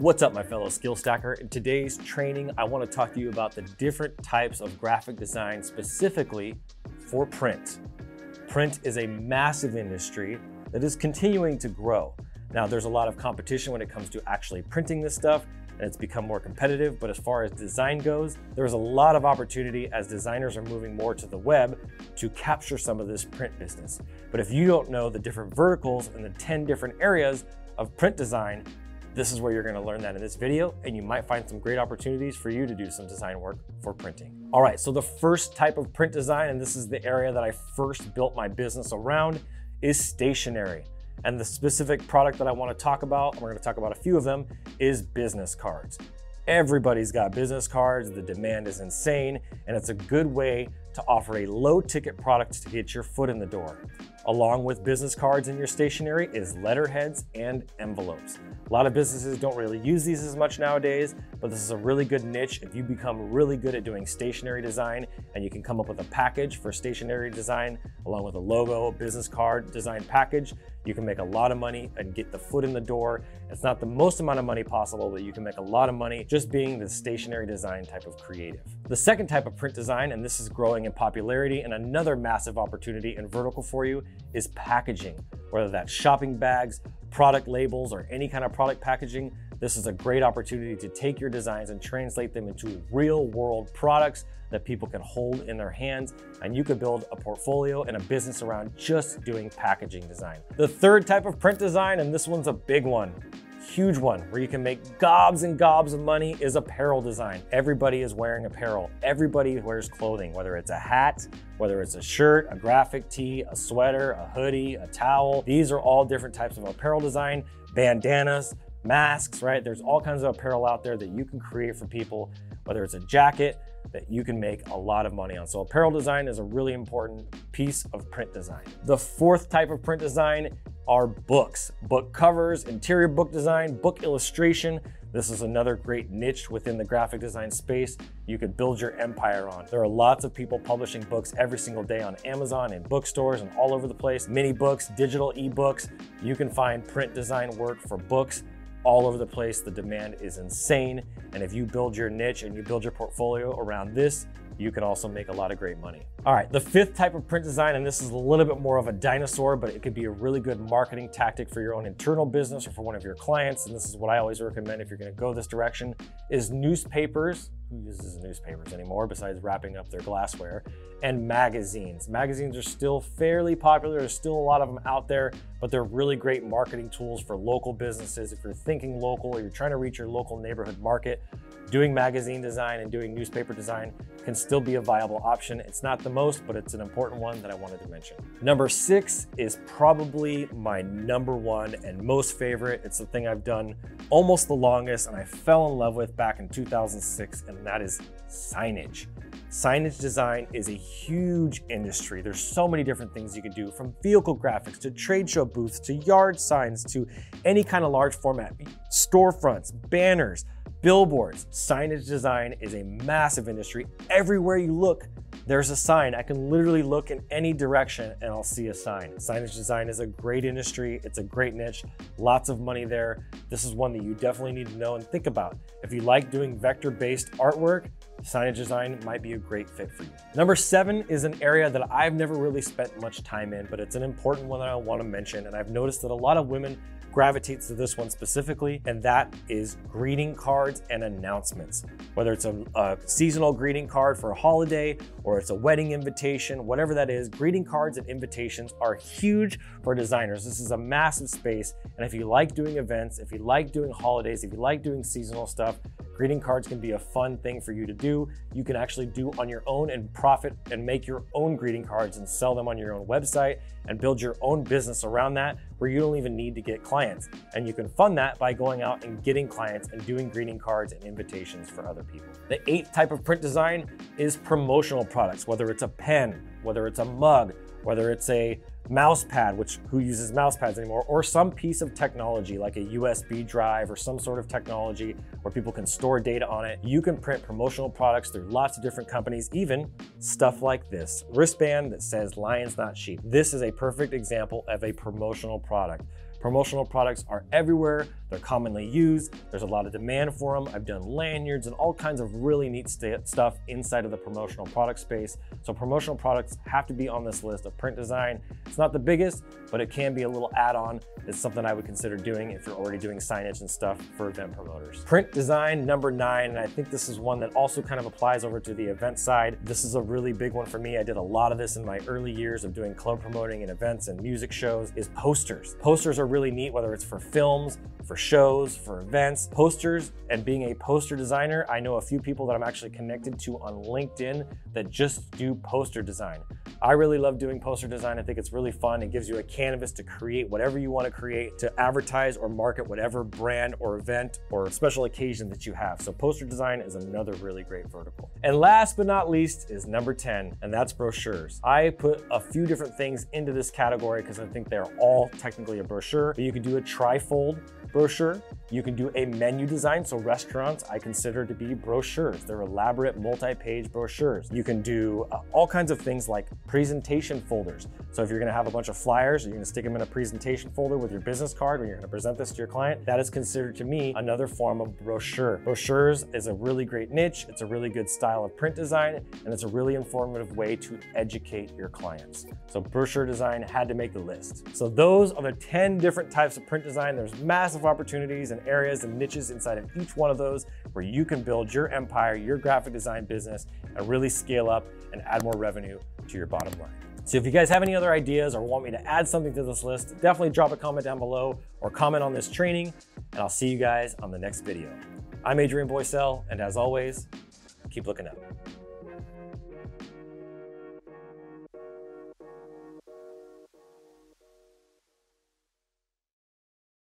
What's up, my fellow SkillStacker? In today's training, I want to talk to you about the different types of graphic design specifically for print. Print is a massive industry that is continuing to grow. Now, there's a lot of competition when it comes to actually printing this stuff, and it's become more competitive, but as far as design goes, there's a lot of opportunity as designers are moving more to the web to capture some of this print business. But if you don't know the different verticals and the 10 different areas of print design, this is where you're gonna learn that in this video, and you might find some great opportunities for you to do some design work for printing. All right, so the first type of print design, and this is the area that I first built my business around, is stationery. And the specific product that I wanna talk about, and we're gonna talk about a few of them, is business cards. Everybody's got business cards, the demand is insane, and it's a good way to offer a low ticket product to get your foot in the door. Along with business cards in your stationery is letterheads and envelopes. A lot of businesses don't really use these as much nowadays, but this is a really good niche if you become really good at doing stationery design, and you can come up with a package for stationery design along with a logo, a business card design package. You can make a lot of money and get the foot in the door. It's not the most amount of money possible, but you can make a lot of money just being the stationery design type of creative. The second type of print design, and this is growing in popularity and another massive opportunity and vertical for you, is packaging. Whether that's shopping bags, product labels, or any kind of product packaging, this is a great opportunity to take your designs and translate them into real world products that people can hold in their hands, and you could build a portfolio and a business around just doing packaging design. The third type of print design, and this one's a big one, huge one, where you can make gobs and gobs of money, is apparel design. Everybody is wearing apparel. Everybody wears clothing, whether it's a hat, whether it's a shirt, a graphic tee, a sweater, a hoodie, a towel. These are all different types of apparel design, bandanas, masks, right? There's all kinds of apparel out there that you can create for people, whether it's a jacket, that you can make a lot of money on. So apparel design is a really important piece of print design. The fourth type of print design are books. Book covers, interior book design, book illustration. This is another great niche within the graphic design space you could build your empire on. There are lots of people publishing books every single day on Amazon and bookstores and all over the place. Mini books, digital ebooks. You can find print design work for books all over the place. The demand is insane. And if you build your niche and you build your portfolio around this, you can also make a lot of great money. All right, the fifth type of print design, and this is a little bit more of a dinosaur, but it could be a really good marketing tactic for your own internal business or for one of your clients. And this is what I always recommend if you're gonna go this direction, is newspapers. Who uses newspapers anymore besides wrapping up their glassware? And magazines. Magazines are still fairly popular. There's still a lot of them out there, but they're really great marketing tools for local businesses. If you're thinking local or you're trying to reach your local neighborhood market, doing magazine design and doing newspaper design can still be a viable option. It's not the most, but it's an important one that I wanted to mention. Number six is probably my number one and most favorite. It's the thing I've done almost the longest and I fell in love with back in 2006, and that is signage. Signage design is a huge industry. There's so many different things you can do, from vehicle graphics to trade show booths to yard signs to any kind of large format, storefronts, banners, billboards. Signage design is a massive industry. Everywhere you look, there's a sign. I can literally look in any direction and I'll see a sign. Signage design is a great industry. It's a great niche, lots of money there. This is one that you definitely need to know and think about. If you like doing vector-based artwork, signage design might be a great fit for you. Number seven is an area that I've never really spent much time in, but it's an important one that I want to mention. And I've noticed that a lot of women gravitates to this one specifically, and that is greeting cards and announcements. Whether it's a seasonal greeting card for a holiday, or it's a wedding invitation, whatever that is, greeting cards and invitations are huge for designers. This is a massive space. And if you like doing events, if you like doing holidays, if you like doing seasonal stuff, greeting cards can be a fun thing for you to do. You can actually do on your own and profit and make your own greeting cards and sell them on your own website and build your own business around that, where you don't even need to get clients. And you can fund that by going out and getting clients and doing greeting cards and invitations for other people. The eighth type of print design is promotional products, whether it's a pen, whether it's a mug, whether it's a mouse pad, which who uses mouse pads anymore, or some piece of technology like a USB drive or some sort of technology where people can store data on it. You can print promotional products through lots of different companies, even stuff like this wristband that says "Lions Not Sheep." This is a perfect example of a promotional product. Promotional products are everywhere. They're commonly used. There's a lot of demand for them. I've done lanyards and all kinds of really neat stuff inside of the promotional product space. So promotional products have to be on this list of print design. It's not the biggest, but it can be a little add-on. It's something I would consider doing if you're already doing signage and stuff for event promoters. Print design, number 9, and I think this is one that also kind of applies over to the event side. This is a really big one for me. I did a lot of this in my early years of doing club promoting and events and music shows, is posters. Posters are really neat, whether it's for films, for shows, for events, posters, and being a poster designer, I know a few people that I'm actually connected to on LinkedIn that just do poster design. I really love doing poster design. I think it's really fun. It gives you a canvas to create whatever you want to create, to advertise or market whatever brand or event or special occasion that you have. So poster design is another really great vertical. And last but not least is number 10, and that's brochures. I put a few different things into this category because I think they're all technically a brochure, but you could do a trifold brochure. You can do a menu design. So restaurants I consider to be brochures. They're elaborate multi-page brochures. You can do all kinds of things like presentation folders. So if you're gonna have a bunch of flyers, you're gonna stick them in a presentation folder with your business card when you're gonna present this to your client. That is considered to me another form of brochure. Brochures is a really great niche. It's a really good style of print design, and it's a really informative way to educate your clients. So brochure design had to make the list. So those are the 10 different types of print design. There's massive opportunities and areas and niches inside of each one of those where you can build your empire, your graphic design business, and really scale up and add more revenue to your bottom line. So if you guys have any other ideas or want me to add something to this list, definitely drop a comment down below or comment on this training, and I'll see you guys on the next video. I'm Adrian Boysel, and as always, keep looking up.